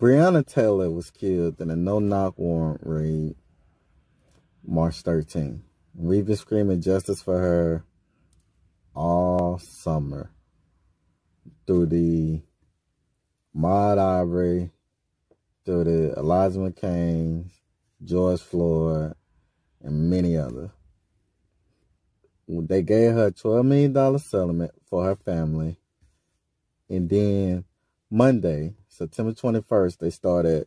Breonna Taylor was killed in a no-knock warrant raid March 13. We've been screaming justice for her all summer through the Maud Ivory, through the Elijah McClain, George Floyd, and many others. They gave her a $12 million settlement for her family. And then Monday, September 21st, they started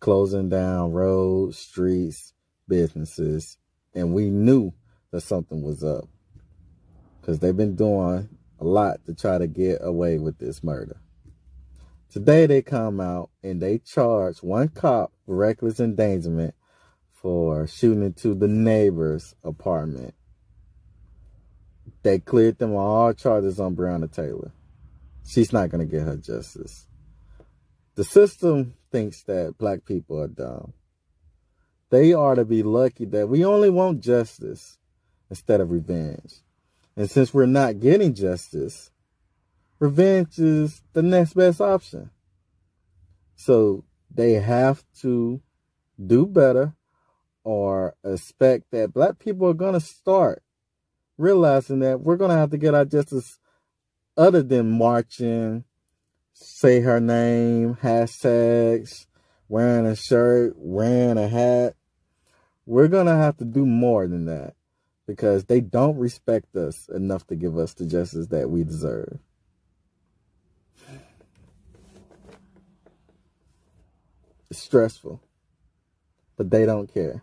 closing down roads, streets, businesses. And we knew that something was up, because they've been doing a lot to try to get away with this murder. Today they come out and they charge one cop with reckless endangerment for shooting into the neighbor's apartment. They cleared them all charges on Breonna Taylor. She's not going to get her justice. The system thinks that black people are dumb. They are to be lucky that we only want justice instead of revenge. And since we're not getting justice, revenge is the next best option. So they have to do better, or expect that black people are going to start realizing that we're going to have to get our justice other than marching, say her name, hashtags, wearing a shirt, wearing a hat. We're going to have to do more than that, because they don't respect us enough to give us the justice that we deserve. It's stressful, but they don't care.